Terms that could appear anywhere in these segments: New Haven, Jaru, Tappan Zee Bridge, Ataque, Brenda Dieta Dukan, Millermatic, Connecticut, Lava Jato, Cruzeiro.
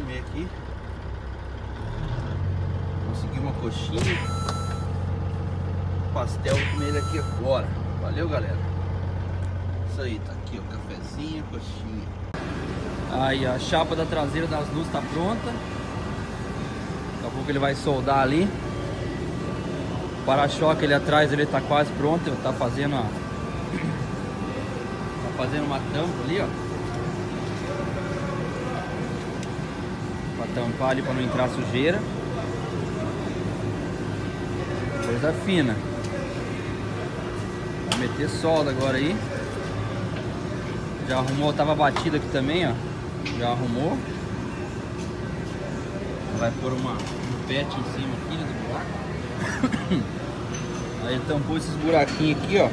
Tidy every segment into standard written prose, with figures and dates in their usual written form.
comer aqui. Consegui uma coxinha. Pastel, vou comer ele aqui agora. Valeu, galera. Isso aí, tá aqui, ó. Cafezinho, coxinha. Aí, a chapa da traseira das luzes tá pronta. Daqui a pouco ele vai soldar ali. O para-choque ali atrás, ele tá quase pronto. Ele tá fazendo, ó. Tá fazendo uma tampa ali, ó. Tampar ali para não entrar sujeira. Coisa fina. Vou meter solda agora aí. Já arrumou, tava batido aqui também, ó. Já arrumou. Vai pôr um pet em cima aqui do buraco. Aí tampou esses buraquinhos aqui, ó.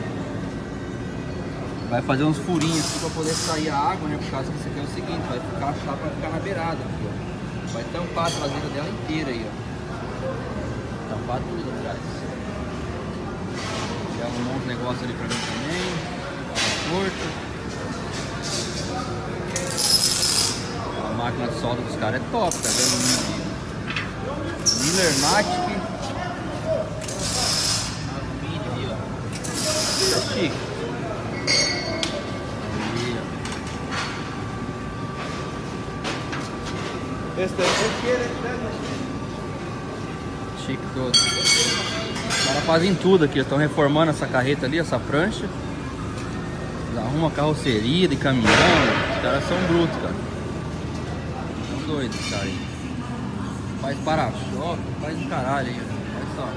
Vai fazer uns furinhos aqui para poder sair a água, né? Por causa que isso aqui é o seguinte, vai ficar a chapa, ficar na beirada aqui, ó. Vai tampar a traseira dela inteira aí, ó. Tampar tudo atrás. Já arrumou uns negócios ali pra mim também. Torto. A máquina de solda dos caras é top, tá vendo? Millermatic. Alumínio aí, ó. Tá chique. Esse daqui é chique todo. Os caras fazem tudo aqui. Estão reformando essa carreta ali, essa prancha. Eles arrumam carroceria de caminhão. Os caras são brutos, cara. São doidos, cara. Aí. Faz para-choque, faz um caralho aí. Olha só.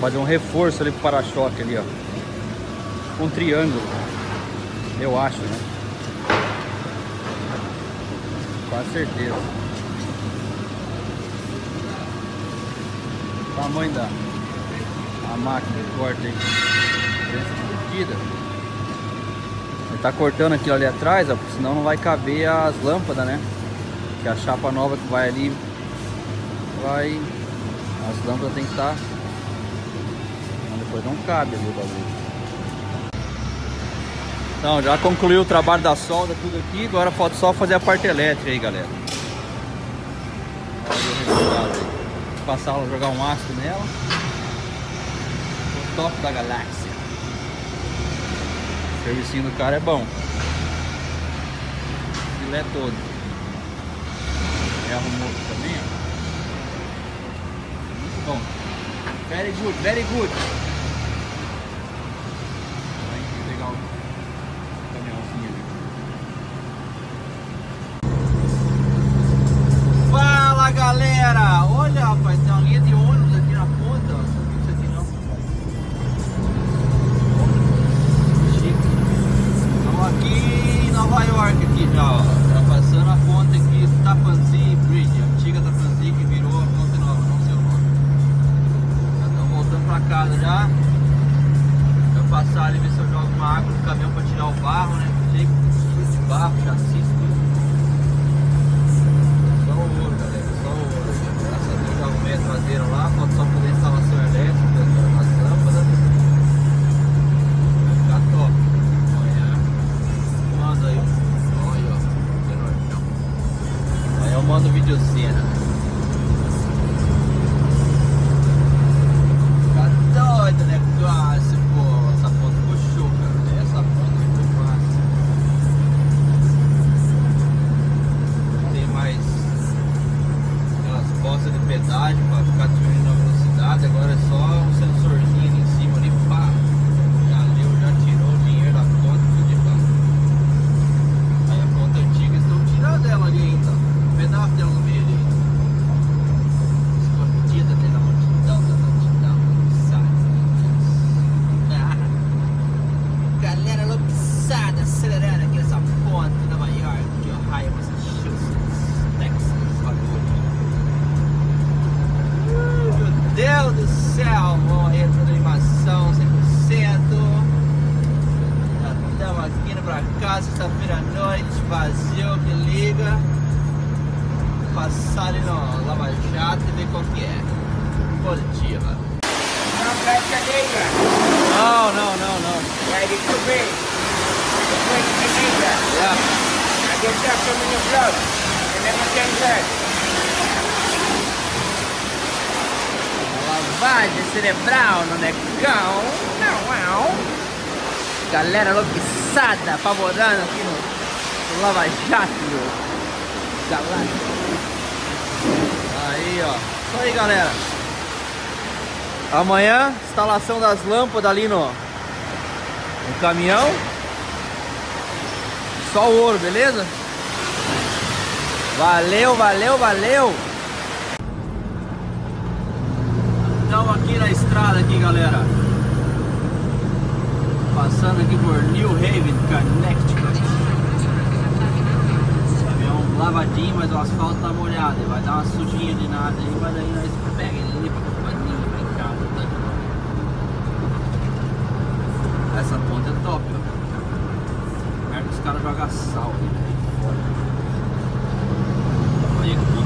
Fazer um reforço ali pro para-choque ali, ó. Um triângulo, eu acho, né? Quase certeza. O tamanho da máquina de corte aí. Ele tá cortando aquilo ali atrás, ó, porque senão não vai caber as lâmpadas, né? Que a chapa nova que vai ali, vai... As lâmpadas tem que estar... Depois não cabe ali o bagulho. Então, já concluiu o trabalho da solda, tudo aqui. Agora falta só fazer a parte elétrica aí, galera. Aí. Passar, jogar um ácido nela. O top da galáxia. O servicinho do cara é bom. O filé todo. Ele arrumou aqui também, ó. Muito bom. Very good, very good. Galera, olha, rapaz, tem uma linha de ônibus aqui na ponta, ó. Isso aqui não. Chique. Estamos aqui em Nova York aqui já, ó. Já passando a ponte aqui, Tappan Zee Bridge, a antiga Tappan Zee que virou a ponte nova, não sei o nome. Já estamos voltando pra casa já. Vou passar ali, ver se eu jogo uma água no caminhão pra tirar o barro, né? Cheio de barro, chassi, tudo. Traseiro lá, falta só poder instalação elétrica, as lâmpadas. casa, sexta-feira à noite, vazio, me liga. Passar ali no Lava Jato e ver qual que é. Positiva. Não, presta negra. Não. Vai de comer. Depois de negra. Yeah. Atenção, sobre o meu blog. Eu não tenho nada. Lavagem cerebral no negão. Galera louquiçada, apavorando aqui no Lava Jato. Aí, ó. Isso aí, galera. Amanhã, instalação das lâmpadas ali no caminhão. Só o ouro, beleza? Valeu. Estamos aqui na estrada aqui, galera. Passando aqui por New Haven, Connecticut. O caminhão lavadinho, mas o asfalto tá molhado. Vai dar uma sujinha de nada aí, mas aí nós pega e limpa com paninho, brincado, tá? Essa ponta é top, ó. Perto que os caras jogam sal aqui, né? Olha que bonito.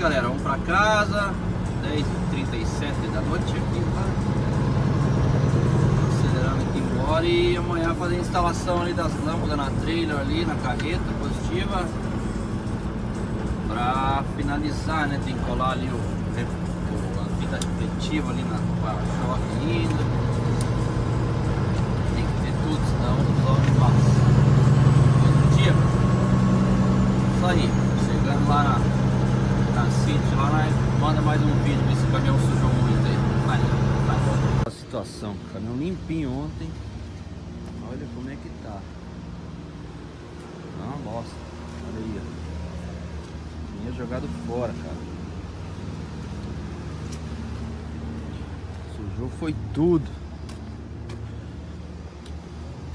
Galera, vamos pra casa, 10h37 da noite aqui, tá? Acelerando aqui embora e amanhã fazer a instalação ali das lâmpadas na trailer ali, na carreta positiva. Pra finalizar, né? Tem que colar ali a fita refletiva ali na para-choque ainda. Tem que ter tudo, senão não passa. Positiva. Isso aí, chegando lá na City, lá manda mais um vídeo desse caminhão sujou muito aí. Vai. A situação, caminhão limpinho ontem. Olha como é que tá. Tá uma bosta. Olha aí, ó. Tinha jogado fora, cara. Sujou foi tudo.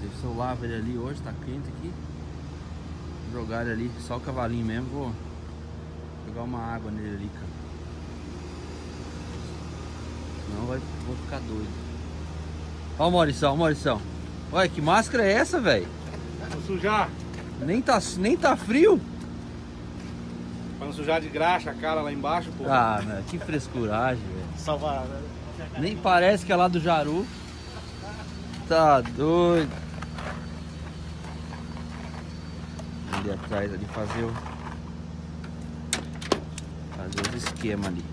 Teve celular velho ali hoje, tá quente aqui. Jogaram ali, só o cavalinho mesmo, vou jogar uma água nele ali, cara. Senão vou ficar doido. Ó o Maurição. Olha, que máscara é essa, velho? Vou sujar. Nem tá frio? Pra não sujar de graxa a cara lá embaixo, pô. Ah, meu, que frescuragem, velho. Salvar, né? Nem parece que é lá do Jaru. Tá doido. Ali atrás, ali fazer o... fazer os esquemas ali.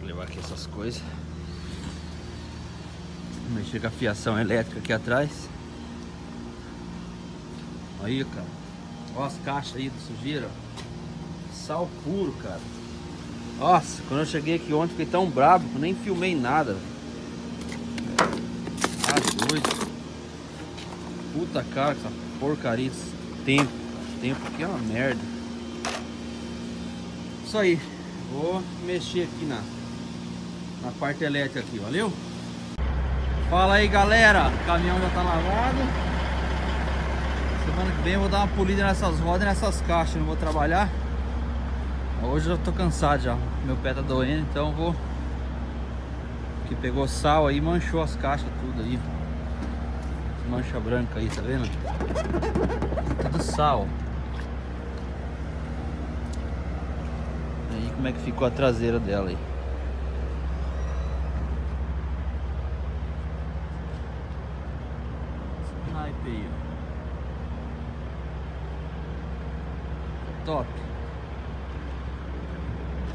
Vou levar aqui essas coisas. Vou mexer com a fiação elétrica aqui atrás. Aí, cara. Olha as caixas aí do sujeira. Sal puro, cara. Nossa, quando eu cheguei aqui ontem fiquei tão bravo que eu nem filmei nada. Tá doido. Puta cara, essa porcaria de tempo. Porque é uma merda. Isso aí. Vou mexer aqui na parte elétrica aqui, valeu? Fala aí, galera. O caminhão já tá lavado. Semana que vem eu vou dar uma polida nessas rodas e nessas caixas. Não vou trabalhar. Hoje eu tô cansado já. Meu pé tá doendo, então vou... que pegou sal aí, manchou as caixas tudo aí. Mancha branca aí, tá vendo? Tudo sal. Aí como é que ficou a traseira dela aí? Esse naipe aí, ó. Top.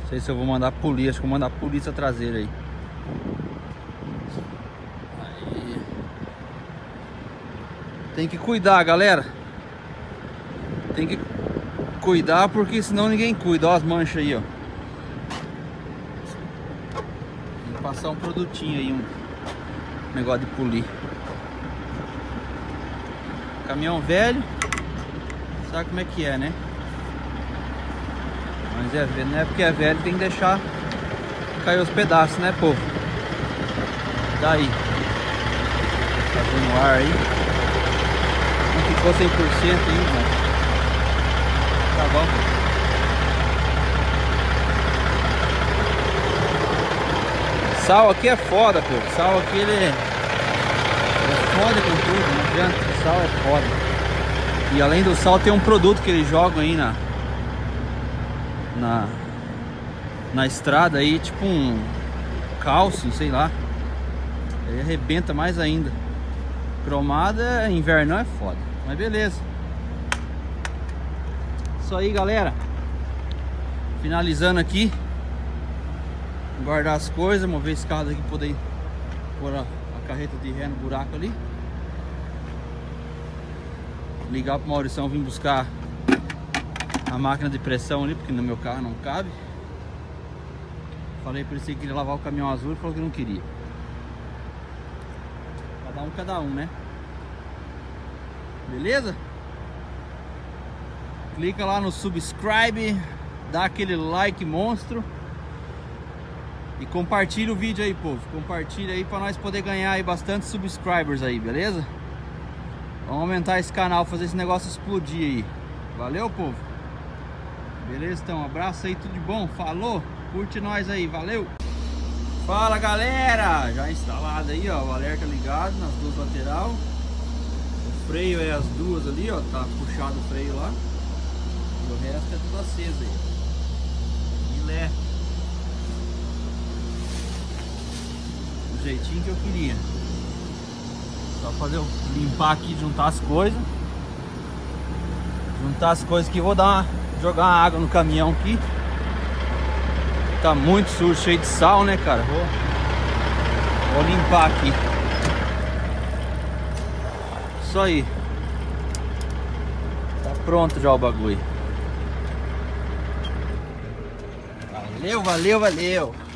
Não sei se eu vou mandar polícia, acho que eu vou mandar a polícia traseira aí. Tem que cuidar, galera. Tem que cuidar porque senão ninguém cuida. Ó as manchas aí, ó. Tem que passar um produtinho aí, um negócio de polir. Caminhão velho. Sabe como é que é, né? Mas não é porque é velho, tem que deixar caiu os pedaços, né, povo? Daí. Tá vendo o ar aí? Não ficou 100% ainda, né? Tá bom. Sal aqui é foda, povo. Sal aqui ele é foda com tudo, não adianta. Sal é foda. E além do sal tem um produto que eles jogam aí na estrada aí, tipo um cálcio, sei lá. Ele arrebenta mais ainda. Cromada, invernão é foda. Mas beleza. Isso aí, galera. Finalizando aqui. Guardar as coisas, mover esse carro daqui, poder pôr a carreta de ré no buraco ali. Ligar pro Maurição, vim buscar a máquina de pressão ali, porque no meu carro não cabe. Falei pra ele que queria lavar o caminhão azul, ele falou que não queria. Cada um, né? Beleza? Clica lá no subscribe, dá aquele like monstro e compartilha o vídeo aí, povo. Compartilha aí pra nós poder ganhar aí bastante subscribers aí, beleza? Vamos aumentar esse canal, fazer esse negócio explodir aí. Valeu, povo. Beleza, então, um abraço aí, tudo de bom. Falou, curte nós aí, valeu. Fala, galera. Já instalado aí, ó, o alerta ligado nas duas lateral. O freio é as duas ali, ó, tá puxado o freio lá. E o resto é tudo aceso aí. Milé. Do jeitinho que eu queria. Só fazer eu limpar aqui, juntar as coisas. Juntar as coisas que vou dar jogar uma água no caminhão aqui. Tá muito sujo, cheio de sal, né, cara? Vou limpar aqui. Isso aí. Tá pronto já o bagulho. Valeu, valeu, valeu.